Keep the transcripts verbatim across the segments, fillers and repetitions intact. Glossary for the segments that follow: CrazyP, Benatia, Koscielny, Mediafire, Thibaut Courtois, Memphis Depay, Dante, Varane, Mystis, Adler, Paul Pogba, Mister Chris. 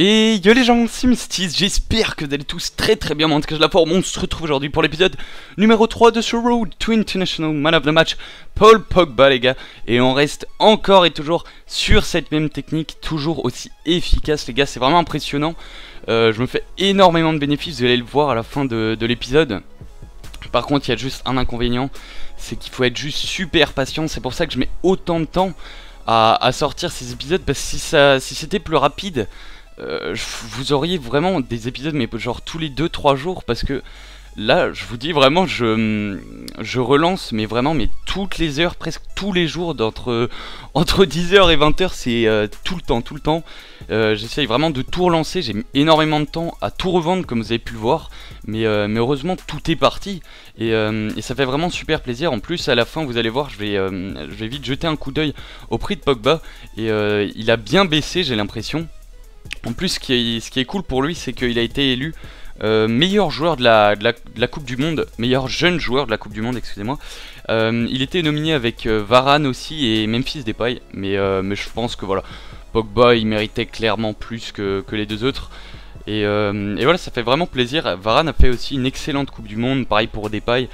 Et yo les gens, c'est Mystis, j'espère que vous allez tous très très bien, en tout cas je la forme, on se retrouve aujourd'hui pour l'épisode numéro trois de ce Road to International Man of the Match, Paul Pogba les gars. Et on reste encore et toujours sur cette même technique, toujours aussi efficace les gars, c'est vraiment impressionnant. euh, Je me fais énormément de bénéfices, vous allez le voir à la fin de, de l'épisode. Par contre il y a juste un inconvénient, c'est qu'il faut être juste super patient, c'est pour ça que je mets autant de temps à, à sortir ces épisodes. Parce que si, ça, si c'était plus rapide... Euh, vous auriez vraiment des épisodes mais genre tous les deux trois jours, parce que là je vous dis vraiment je, je relance mais vraiment mais toutes les heures, presque tous les jours, d'entre entre dix heures et vingt heures, c'est euh, tout le temps tout le temps euh, j'essaye vraiment de tout relancer, j'ai mis énormément de temps à tout revendre comme vous avez pu le voir, mais, euh, mais heureusement tout est parti et, euh, et ça fait vraiment super plaisir. En plus à la fin vous allez voir je vais, euh, je vais vite jeter un coup d'œil au prix de Pogba et euh, il a bien baissé, j'ai l'impression. En plus ce qui est, ce qui est cool pour lui, c'est qu'il a été élu euh, meilleur joueur de la, de, la, de la Coupe du Monde, meilleur jeune joueur de la Coupe du Monde, excusez-moi. Euh, il était nominé avec euh, Varane aussi et Memphis Depay, mais, euh, mais je pense que voilà, Pogba il méritait clairement plus que, que les deux autres. Et, euh, et voilà, ça fait vraiment plaisir. Varane a fait aussi une excellente Coupe du Monde, pareil pour Depay,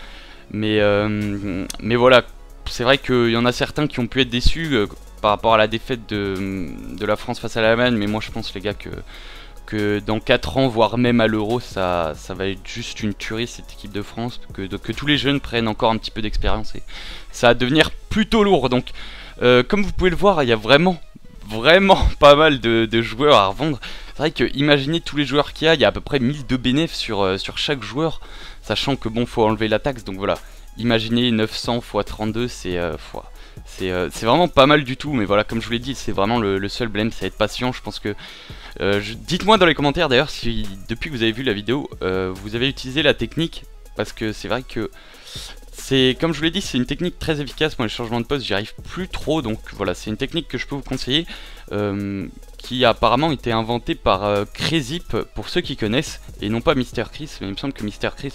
mais, euh, mais voilà, c'est vrai qu'il y en a certains qui ont pu être déçus euh, par rapport à la défaite de, de la France face à l'Allemagne, mais moi je pense les gars que, que dans quatre ans, voire même à l'Euro, ça, ça va être juste une tuerie cette équipe de France, que, que tous les jeunes prennent encore un petit peu d'expérience et ça va devenir plutôt lourd. Donc euh, comme vous pouvez le voir, il y a vraiment vraiment pas mal de, de joueurs à revendre. C'est vrai que imaginez tous les joueurs qu'il y a, il y a à peu près mille de bénéfices sur, euh, sur chaque joueur, sachant que bon, faut enlever la taxe, donc voilà, imaginez neuf cents fois trente-deux, c'est euh, fois... C'est euh, vraiment pas mal du tout, mais voilà, comme je vous l'ai dit, c'est vraiment le, le seul blème, c'est être patient. Je pense que... Euh, dites-moi dans les commentaires d'ailleurs si, depuis que vous avez vu la vidéo, euh, vous avez utilisé la technique, parce que c'est vrai que... c'est comme je vous l'ai dit, c'est une technique très efficace. Moi, les changements de poste, j'y arrive plus trop, donc voilà, c'est une technique que je peux vous conseiller, euh, qui a apparemment été inventée par euh, CrazyP, pour ceux qui connaissent, et non pas Mister Chris, mais il me semble que Mister Chris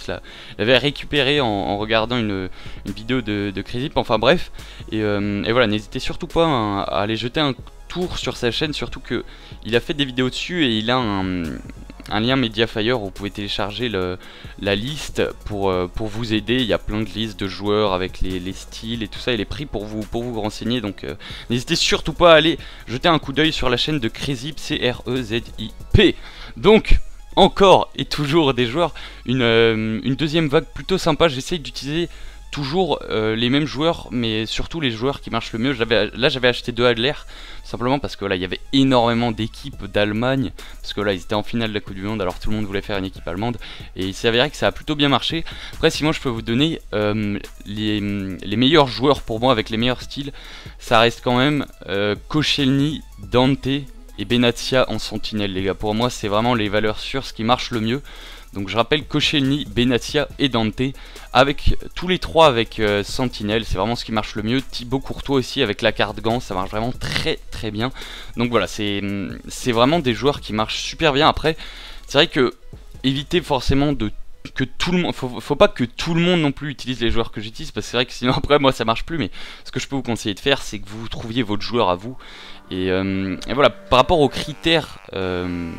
l'avait récupéré en, en regardant une, une vidéo de, de CrazyP, enfin bref, et, euh, et voilà, n'hésitez surtout pas hein, à aller jeter un tour sur sa chaîne, surtout que il a fait des vidéos dessus et il a un... un lien Mediafire où vous pouvez télécharger le, la liste pour, euh, pour vous aider. Il y a plein de listes de joueurs avec les, les styles et tout ça et les prix pour vous, pour vous renseigner. Donc euh, n'hésitez surtout pas à aller jeter un coup d'œil sur la chaîne de CrazyP, C R E Z I P. Donc encore et toujours des joueurs, une, euh, une deuxième vague plutôt sympa. J'essaye d'utiliser toujours euh, les mêmes joueurs, mais surtout les joueurs qui marchent le mieux. Là j'avais acheté deux Adler, simplement parce que là il y avait énormément d'équipes d'Allemagne, parce que là ils étaient en finale de la Coupe du Monde, alors tout le monde voulait faire une équipe allemande, et il s'est avéré que ça a plutôt bien marché. Après si moi je peux vous donner euh, les, les meilleurs joueurs pour moi avec les meilleurs styles, ça reste quand même euh, Koscielny, Dante et Benatia en sentinelle les gars. Pour moi c'est vraiment les valeurs sûres, ce qui marche le mieux. Donc je rappelle Koscielny, Benatia et Dante, avec tous les trois avec euh, Sentinelle, c'est vraiment ce qui marche le mieux. Thibaut Courtois aussi avec la carte gant, ça marche vraiment très très bien. Donc voilà, c'est vraiment des joueurs qui marchent super bien. Après, c'est vrai que évitez forcément de que tout le monde, faut, faut pas que tout le monde non plus utilise les joueurs que j'utilise, parce que c'est vrai que sinon après moi ça marche plus. Mais ce que je peux vous conseiller de faire, c'est que vous trouviez votre joueur à vous. Et, euh, et voilà, par rapport aux critères... Euh,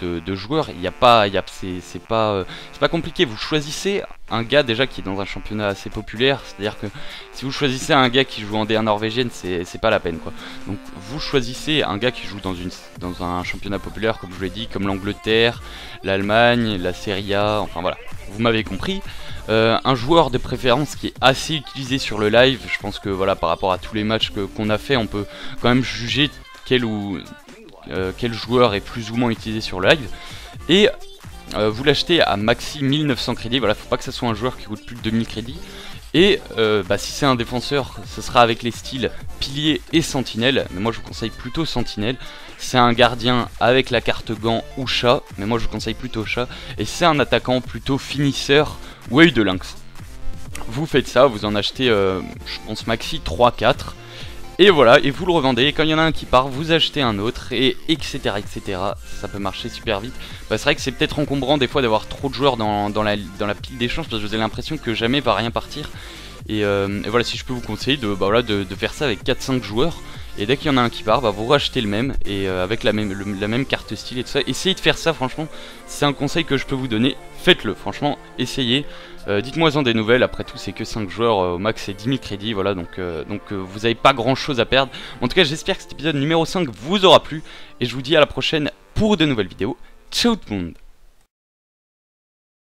De, de joueurs, il n'y a pas, il y a, c'est pas, euh, c'est pas compliqué. Vous choisissez un gars déjà qui est dans un championnat assez populaire, c'est-à-dire que si vous choisissez un gars qui joue en D un norvégienne, c'est pas la peine quoi. Donc vous choisissez un gars qui joue dans une, dans un championnat populaire comme je vous l'ai dit, comme l'Angleterre, l'Allemagne, la Serie A, enfin voilà, vous m'avez compris. Euh, un joueur de préférence qui est assez utilisé sur le live, je pense que voilà, par rapport à tous les matchs qu'on a fait, on peut quand même juger quel ou Euh, quel joueur est plus ou moins utilisé sur le live. Et euh, vous l'achetez à maxi mille neuf cents crédits. Voilà, faut pas que ce soit un joueur qui coûte plus de deux mille crédits. Et euh, bah, si c'est un défenseur, ce sera avec les styles pilier et sentinelle, mais moi je vous conseille plutôt sentinelle. Si c'est un gardien, avec la carte gant ou chat, mais moi je vous conseille plutôt chat. Et si c'est un attaquant, plutôt finisseur ou œil de lynx. Vous faites ça, vous en achetez euh, je pense maxi trois quatre. Et voilà, et vous le revendez, et quand il y en a un qui part, vous achetez un autre, et etc etc, ça peut marcher super vite. Bah, c'est vrai que c'est peut-être encombrant des fois d'avoir trop de joueurs dans, dans, la, dans la pile d'échange, parce que vous avez l'impression que jamais va rien partir. Et, euh, et voilà, si je peux vous conseiller de, bah, voilà, de, de faire ça avec quatre cinq joueurs, Et dès qu'il y en a un qui part, bah, vous rachetez le même, et euh, avec la même, le, la même carte style et tout ça. Essayez de faire ça, franchement, c'est un conseil que je peux vous donner. Faites-le, franchement, essayez. Euh, Dites-moi-en des nouvelles, après tout c'est que cinq joueurs euh, au max et dix mille crédits, voilà, donc, euh, donc euh, vous n'avez pas grand chose à perdre. En tout cas, j'espère que cet épisode numéro cinq vous aura plu, et je vous dis à la prochaine pour de nouvelles vidéos. Ciao tout le monde!